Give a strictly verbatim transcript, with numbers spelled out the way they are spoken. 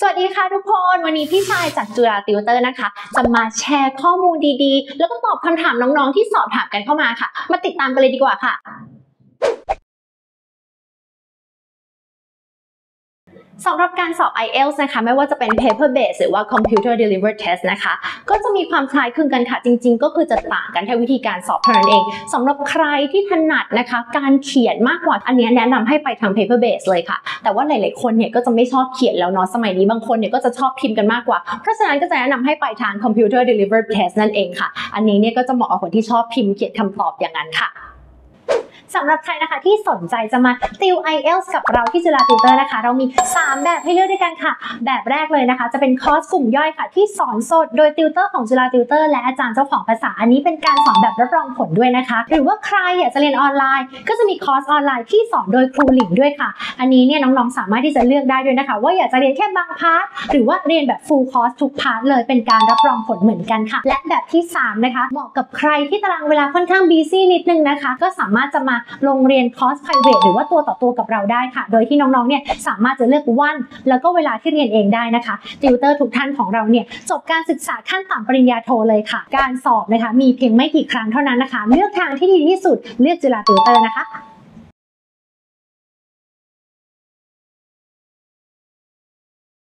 สวัสดีค่ะทุกคนวันนี้พี่ชายจากจุฬาติวเตอร์นะคะจะมาแชร์ข้อมูลดีๆแล้วก็ตอบคำถามน้องๆที่สอบถามกันเข้ามาค่ะมาติดตามกันเลยดีกว่าค่ะสำหรับการสอบ ไอเอลส์ นะคะไม่ว่าจะเป็น Paper-Based หรือว่า Computer-Delivered Test นะคะก็จะมีความคล้ายคลึงกันค่ะจริงๆก็คือจะต่างกันแค่วิธีการสอบเท่านั้นเองสำหรับใครที่ถนัดนะคะการเขียนมากกว่าอันนี้แนะนำให้ไปทาง Paper-Based เลยค่ะแต่ว่าหลายๆคนเนี่ยก็จะไม่ชอบเขียนแล้วเนาะสมัยนี้บางคนเนี่ยก็จะชอบพิมพ์กันมากกว่าเพราะฉะนั้นก็จะแนะนำให้ไปทาง Computer-Delivered Test นั่นเองค่ะอันนี้เนี่ยก็จะเหมาะกับคนที่ชอบพิมพ์เขียนคำตอบอย่างนั้นค่ะสำหรับใครนะคะที่สนใจจะมาติว ไอเอลส์ กับเราที่จุฬาติวเตอร์นะคะเรามีสามแบบให้เลือกด้วยกันค่ะแบบแรกเลยนะคะจะเป็นคอร์สกลุ่มย่อยค่ะที่สอนสดโดยติวเตอร์ของจุฬาติวเตอร์และอาจารย์เจ้าของภาษาอันนี้เป็นการสอนแบบรับรองผลด้วยนะคะหรือว่าใครอยากจะเรียนออนไลน์ก็จะมีคอร์สออนไลน์ที่สอนโดยครูหลิงด้วยค่ะอันนี้เนี่ยน้องๆสามารถที่จะเลือกได้ด้วยนะคะว่าอยากจะเรียนแค่บางพาร์ทหรือว่าเรียนแบบฟูลคอร์สทุกพาร์ทเลยเป็นการรับรองผลเหมือนกันค่ะและแบบที่สามนะคะเหมาะกับใครที่ตารางเวลาค่อนข้างบีซี่นิดนึงนะคะก็สามารถจะมาลงเรียนคอร์ส ไพรเวท หรือว่าตัวต่อตัวกับเราได้ค่ะโดยที่น้องๆเนี่ยสามารถจะเลือกวันแล้วก็เวลาที่เรียนเองได้นะคะติวเตอร์ทุกท่านของเราเนี่ยจบการศึกษาขั้นต่ำปริญญาโทเลยค่ะการสอบนะคะมีเพียงไม่กี่ครั้งเท่านั้นนะคะเลือกทางที่ดีที่สุดเลือกจุฬาติวเตอร์นะคะ